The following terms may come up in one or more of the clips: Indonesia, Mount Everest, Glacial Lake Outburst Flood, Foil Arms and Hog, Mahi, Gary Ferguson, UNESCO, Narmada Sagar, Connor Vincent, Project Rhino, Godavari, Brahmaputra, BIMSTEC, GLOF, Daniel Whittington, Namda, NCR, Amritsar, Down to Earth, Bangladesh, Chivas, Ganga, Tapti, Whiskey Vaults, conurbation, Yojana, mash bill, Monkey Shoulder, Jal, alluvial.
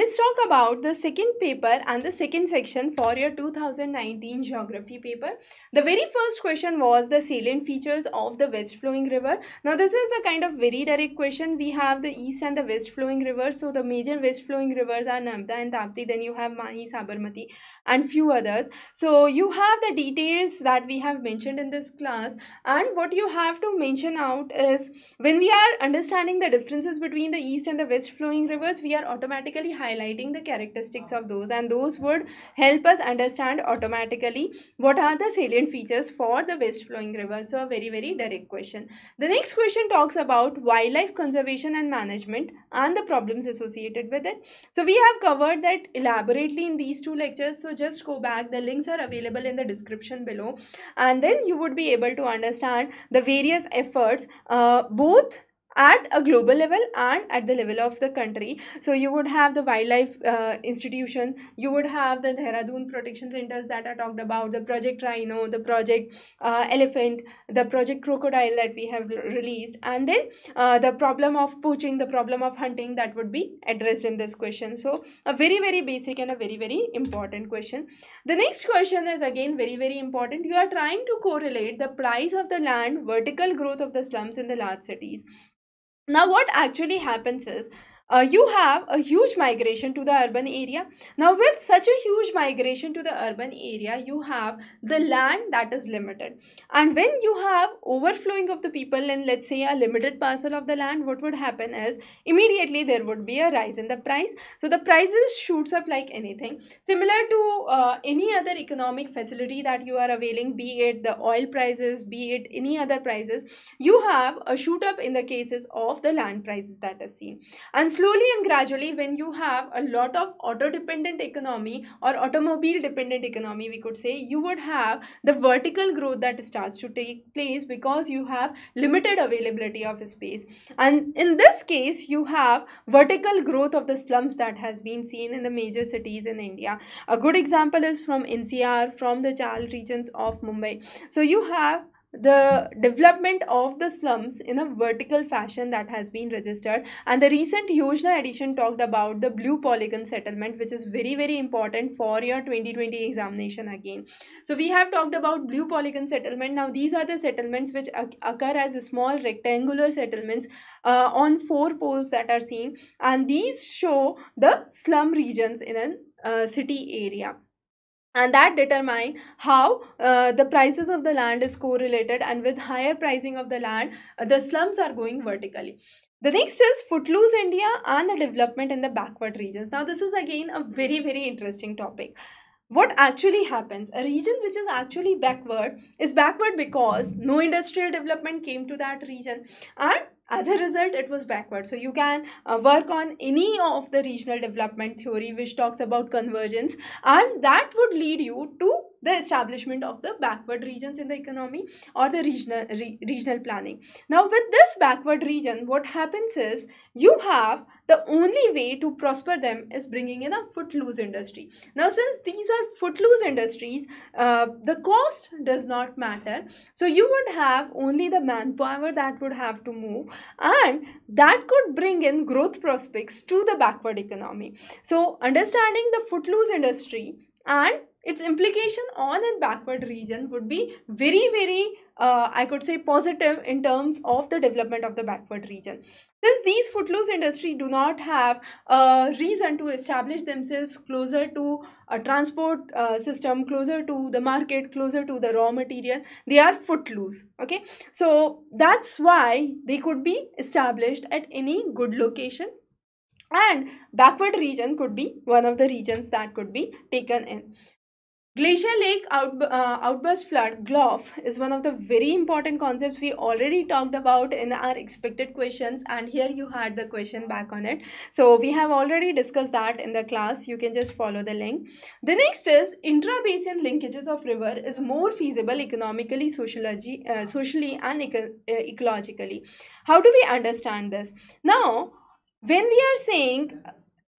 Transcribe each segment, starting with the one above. Let's talk about the second paper and the second section for your 2019 geography paper. The very first question was the salient features of the west flowing river. Now this is a kind of very direct question. We have the east and the west flowing rivers. So the major west flowing rivers are Namda and Tapti. Then you have Mahi, Sabarmati and few others. So you have the details that we have mentioned in this class, and what you have to mention out is when we are understanding the differences between the east and the west flowing rivers, we are automatically highlighting the characteristics of those, and those would help us understand automatically what are the salient features for the west flowing river. So a very, very direct question. The next question talks about wildlife conservation and management and the problems associated with it. So we have covered that elaborately in these two lectures, so just go back. The links are available in the description below, and then you would be able to understand the various efforts both at a global level and at the level of the country. So you would have the wildlife institution, you would have the Dehradun protection centers that are talked about, the Project Rhino, the Project Elephant, the Project Crocodile that we have released, and then the problem of poaching, the problem of hunting that would be addressed in this question. So a very, very basic and a very, very important question. The next question is again very, very important. You are trying to correlate the price of the land, vertical growth of the slums in the large cities. Now what actually happens is you have a huge migration to the urban area. Now with such a huge migration to the urban area, you have the land that is limited, and when you have overflowing of the people in, let's say, a limited parcel of the land, what would happen is immediately there would be a rise in the price. So the prices shoots up like anything, similar to any other economic facility that you are availing, be it the oil prices, be it any other prices. You have a shoot up in the cases of the land prices that are seen, and slowly and gradually, when you have a lot of auto-dependent economy or automobile-dependent economy, we could say, you would have the vertical growth that starts to take place because you have limited availability of space. And in this case, you have vertical growth of the slums that has been seen in the major cities in India. A good example is from NCR, from the Jal regions of Mumbai. So you have the development of the slums in a vertical fashion that has been registered, and the recent Yojana edition talked about the blue polygon settlement, which is very, very important for your 2020 examination again. So we have talked about blue polygon settlement. Now these are the settlements which occur as small rectangular settlements on four poles that are seen, and these show the slum regions in a city area, and that determine how the prices of the land is correlated, and with higher pricing of the land, the slums are going vertically. The next is Footloose India and the development in the backward regions. Now this is again a very, very interesting topic. What actually happens, a region which is actually backward is backward because no industrial development came to that region, and as a result, it was backward. So you can work on any of the regional development theory which talks about convergence, and that would lead you to the establishment of the backward regions in the economy or the regional planning. Now with this backward region, what happens is you have the only way to prosper them is bringing in a footloose industry. Now since these are footloose industries, the cost does not matter. So you would have only the manpower that would have to move, and that could bring in growth prospects to the backward economy. So understanding the footloose industry and its implication on a backward region would be very, very I could say positive in terms of the development of the backward region. Since these footloose industry do not have a reason to establish themselves closer to a transport system, closer to the market, closer to the raw material, they are footloose. Okay, so that's why they could be established at any good location, and backward region could be one of the regions that could be taken in. Glacial Lake Outburst Flood, GLOF, is one of the very important concepts we already talked about in our expected questions, and here you had the question back on it. So we have already discussed that in the class. You can just follow the link. The next is intra-basin linkages of river is more feasible economically, socially and ecologically. How do we understand this? Now when we are saying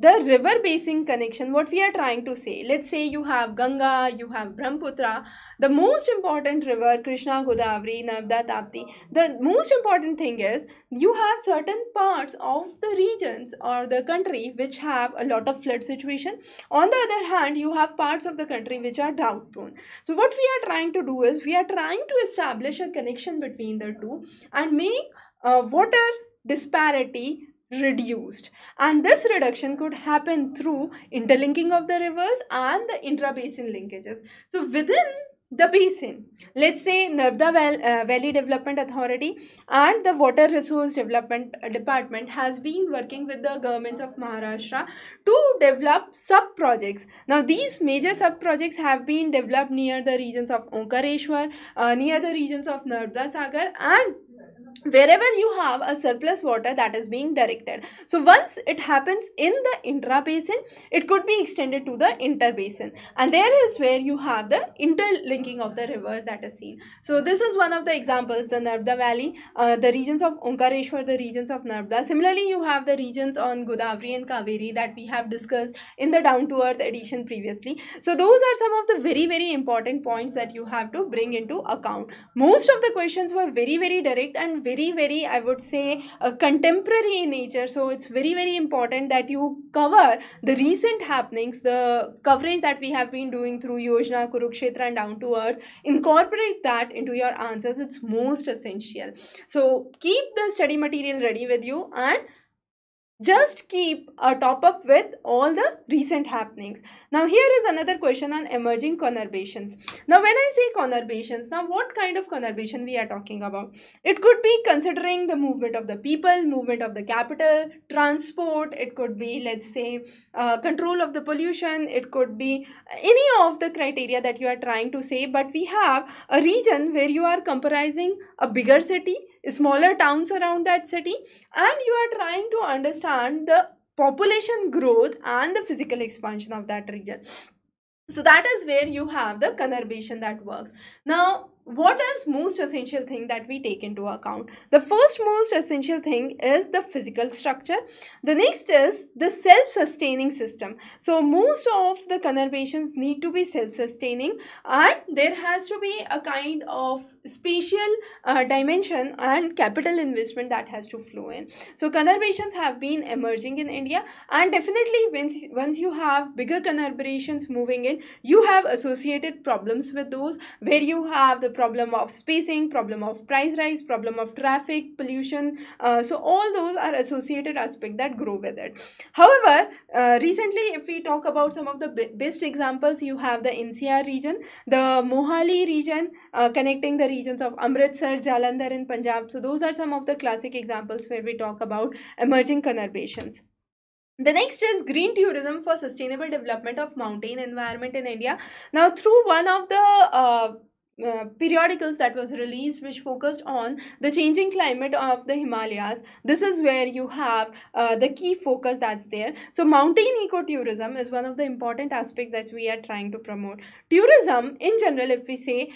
the river basin connection, what we are trying to say, let's say you have Ganga, you have Brahmaputra, the most important river, Krishna, Godavari, Namda, Tapti. The most important thing is you have certain parts of the regions or the country which have a lot of flood situation. On the other hand, you have parts of the country which are drought prone. So what we are trying to do is we are trying to establish a connection between the two and make water disparity reduced, and this reduction could happen through interlinking of the rivers and the intra-basin linkages. So within the basin, let's say Narmada Valley Development Authority and the Water Resource Development Department has been working with the governments of Maharashtra to develop sub-projects. Now these major sub-projects have been developed near the regions of Omkareshwar, near the regions of Narmada Sagar, and wherever you have a surplus water that is being directed. So once it happens in the intra-basin, it could be extended to the inter-basin, and there is where you have the interlinking of the rivers that is seen. So this is one of the examples, the Narmada Valley, the regions of Omkareshwar, the regions of Narmada. Similarly, you have the regions on Godavari and Kaveri that we have discussed in the Down to Earth edition previously. So those are some of the very, very important points that you have to bring into account. Most of the questions were very, very direct and very, very, I would say, contemporary in nature. So it's very, very important that you cover the recent happenings. The coverage that we have been doing through Yojana, Kurukshetra and Down to Earth, incorporate that into your answers. It's most essential. So keep the study material ready with you and just keep a top up with all the recent happenings. Now here is another question on emerging conurbations. Now when I say conurbations, now what kind of conurbation we are talking about? It could be considering the movement of the people, movement of the capital, transport. It could be, let's say, control of the pollution. It could be any of the criteria that you are trying to say, but we have a region where you are comprising a bigger city, smaller towns around that city, and you are trying to understand the population growth and the physical expansion of that region. So that is where you have the conurbation that works. Now what is most essential thing that we take into account? The first most essential thing is the physical structure. The next is the self-sustaining system. So most of the conurbations need to be self-sustaining, and there has to be a kind of spatial dimension and capital investment that has to flow in. So conurbations have been emerging in India, and definitely once you have bigger conurbations moving in, you have associated problems with those, where you have the problem of spacing, problem of price rise, problem of traffic, pollution. So all those are associated aspects that grow with it. However, recently if we talk about some of the best examples, you have the NCR region, the Mohali region, connecting the regions of Amritsar, Jalandhar and Punjab. So those are some of the classic examples where we talk about emerging conurbations. The next is green tourism for sustainable development of mountain environment in India. Now through one of the periodicals that was released which focused on the changing climate of the Himalayas, this is where you have the key focus that's there. So mountain ecotourism is one of the important aspects that we are trying to promote. Tourism in general, if we say,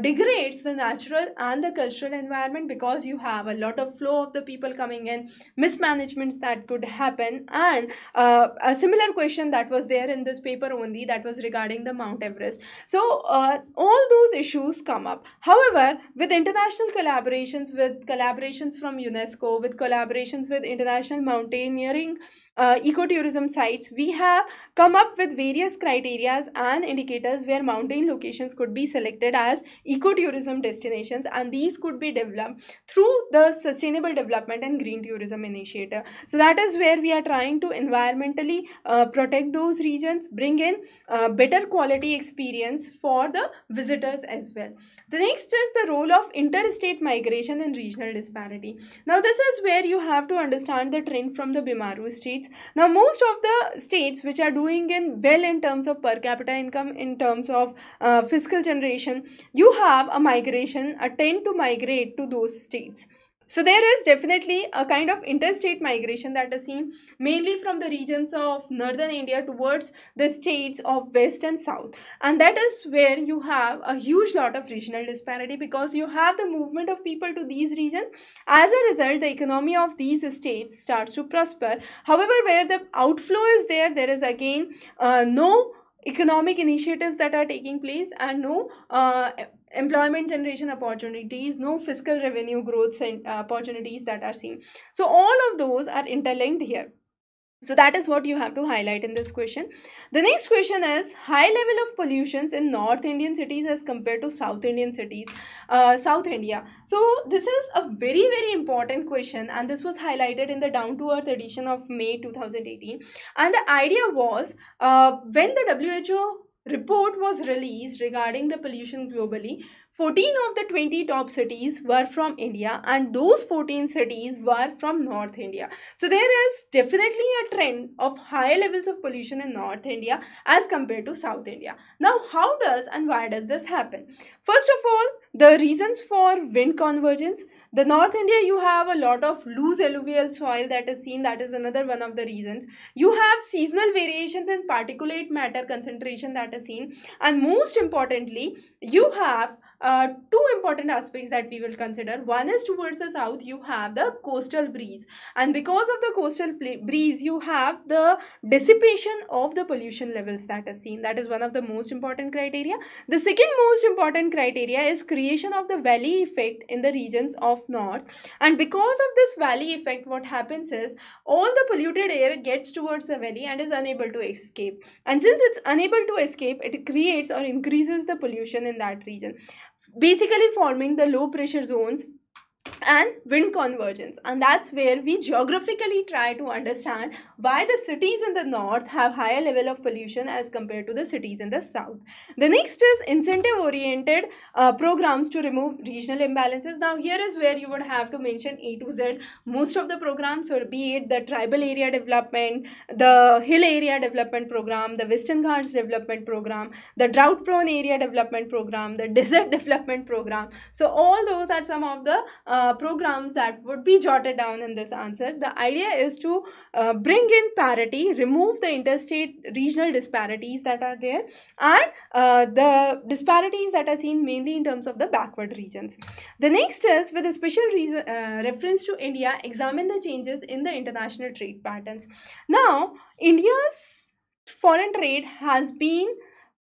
degrades the natural and the cultural environment, because you have a lot of flow of the people coming in, mismanagements that could happen, and a similar question that was there in this paper only, that was regarding the Mount Everest. So all those issues come up. However, with international collaborations, with collaborations from UNESCO, with collaborations with international mountaineering ecotourism sites, we have come up with various criteria and indicators where mountain locations could be selected as ecotourism destinations, and these could be developed through the Sustainable Development and Green Tourism Initiative. So that is where we are trying to environmentally protect those regions, bring in better quality experience for the visitors as well. The next is the role of interstate migration and regional disparity. Now this is where you have to understand the trend from the Bimaru states. Now most of the states which are doing in well in terms of per capita income, in terms of fiscal generation, you have a migration, a tend to migrate to those states. So there is definitely a kind of interstate migration that is seen mainly from the regions of northern India towards the states of west and south, and that is where you have a huge lot of regional disparity because you have the movement of people to these regions. As a result, the economy of these states starts to prosper. However, where the outflow is there, there is again no economic initiatives that are taking place and no employment generation opportunities, no fiscal revenue growth and opportunities that are seen. So all of those are interlinked here. So that is what you have to highlight in this question. The next question is high level of pollutions in North Indian cities as compared to South Indian cities, South India. So this is a very, very important question, and this was highlighted in the Down to Earth edition of May 2018. And the idea was when the WHO report was released regarding the pollution globally, 14 of the 20 top cities were from India, and those 14 cities were from North India. So there is definitely a trend of higher levels of pollution in North India as compared to South India. Now, how does and why does this happen? First of all, the reasons for wind convergence. The North India, you have a lot of loose alluvial soil that is seen. That is another one of the reasons. You have seasonal variations in particulate matter concentration that is seen. And most importantly, you have two important aspects that we will consider. One is towards the south, you have the coastal breeze, and because of the coastal breeze, you have the dissipation of the pollution levels that is seen. That is one of the most important criteria. The second most important criteria is creation of the valley effect in the regions of north, and because of this valley effect, what happens is all the polluted air gets towards the valley and is unable to escape, and since it's unable to escape, it creates or increases the pollution in that region, basically forming the low pressure zones and wind convergence. And that's where we geographically try to understand why the cities in the north have higher level of pollution as compared to the cities in the south. The next is incentive oriented programs to remove regional imbalances. Now here is where you would have to mention A to Z most of the programs, or be it the tribal area development, the hill area development program, the Western Ghats development program, the drought prone area development program, the desert development program. So all those are some of the programs that would be jotted down in this answer. The idea is to bring in parity, remove the interstate regional disparities that are there, and the disparities that are seen mainly in terms of the backward regions. The next is with a special reference to India, examine the changes in the international trade patterns. Now, India's foreign trade has been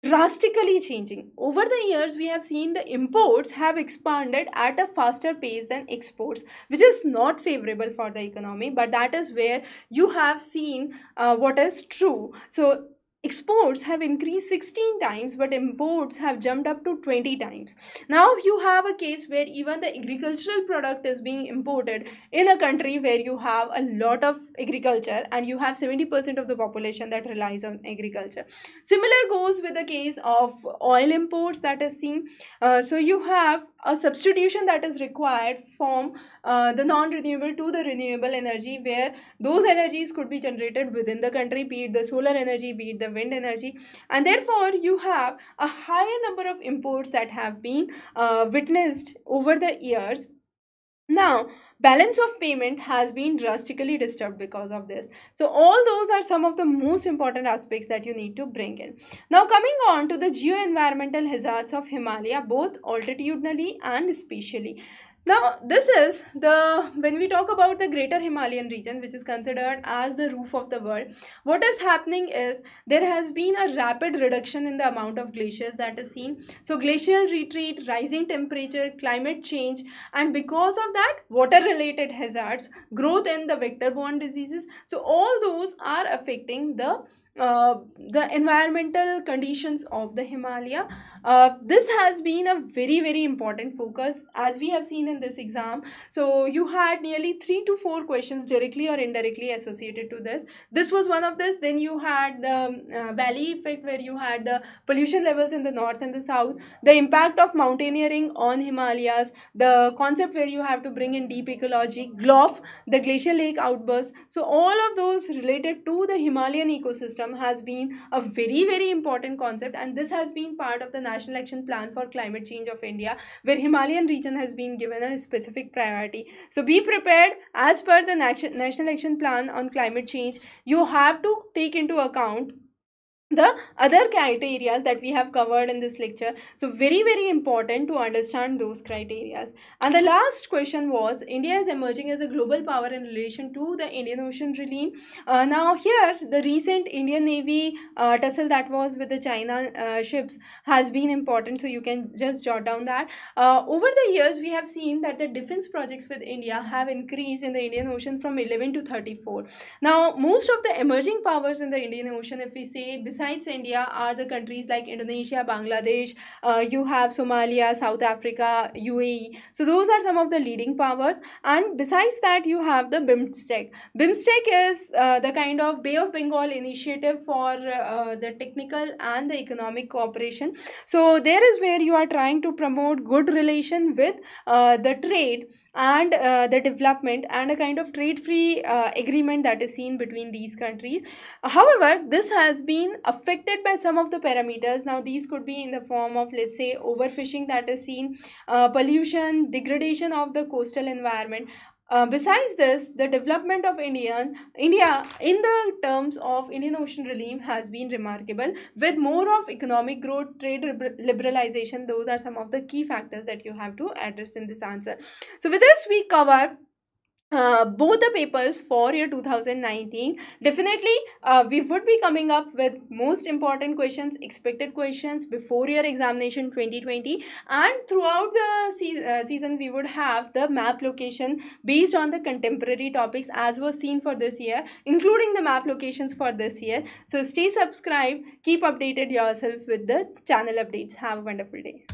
drastically changing. Over the years, we have seen the imports have expanded at a faster pace than exports, which is not favorable for the economy, but that is where you have seen what is true. So exports have increased 16 times, but imports have jumped up to 20 times. Now you have a case where even the agricultural product is being imported in a country where you have a lot of agriculture, and you have 70% of the population that relies on agriculture. Similar goes with the case of oil imports that is seen. So you have a substitution that is required from the non-renewable to the renewable energy, where those energies could be generated within the country, be it the solar energy, be it the wind energy, and therefore you have a higher number of imports that have been witnessed over the years. Now, balance of payment has been drastically disturbed because of this. So all those are some of the most important aspects that you need to bring in. Now coming on to the geo-environmental hazards of Himalaya, both altitudinally and spatially. Now this is the, when we talk about the greater Himalayan region, which is considered as the roof of the world, what is happening is there has been a rapid reduction in the amount of glaciers that is seen. So glacial retreat, rising temperature, climate change, and because of that, water related hazards, growth in the vector borne diseases. So all those are affecting the environmental conditions of the Himalaya. This has been a very, very important focus, as we have seen in this exam. So you had nearly 3 to 4 questions directly or indirectly associated to this. This was one of this. Then you had the valley effect, where you had the pollution levels in the north and the south, the impact of mountaineering on Himalayas, the concept where you have to bring in deep ecology, GLOF, the glacial lake outburst. So all of those related to the Himalayan ecosystem ecosystem has been a very, very important concept, and this has been part of the National Action Plan for Climate Change of India, where Himalayan region has been given a specific priority. So be prepared. As per the National Action Plan on Climate Change, you have to take into account the other criteria that we have covered in this lecture. So very, very important to understand those criteria. And the last question was, India is emerging as a global power in relation to the Indian Ocean realm. Now here the recent Indian Navy tussle that was with the China ships has been important, so you can just jot down that. Over the years we have seen that the defense projects with India have increased in the Indian Ocean from 11 to 34. Now most of the emerging powers in the Indian Ocean, if we say, besides India, are the countries like Indonesia, Bangladesh, you have Somalia, South Africa, UAE. So those are some of the leading powers. And besides that, you have the BIMSTEC. BIMSTEC is the kind of Bay of Bengal initiative for the technical and the economic cooperation. So there is where you are trying to promote good relation with the trade and the development, and a kind of trade-free agreement that is seen between these countries. However, this has been affected by some of the parameters. Now these could be in the form of, let's say, overfishing that is seen, pollution, degradation of the coastal environment. Besides this, the development of India in the terms of Indian Ocean realm has been remarkable, with more of economic growth, trade liberalization. Those are some of the key factors that you have to address in this answer. So with this we cover both the papers for year 2019. Definitely we would be coming up with most important questions, expected questions before your examination 2020, and throughout the season we would have the map location based on the contemporary topics as was seen for this year, including the map locations for this year. So stay subscribed, keep updated yourself with the channel updates. Have a wonderful day.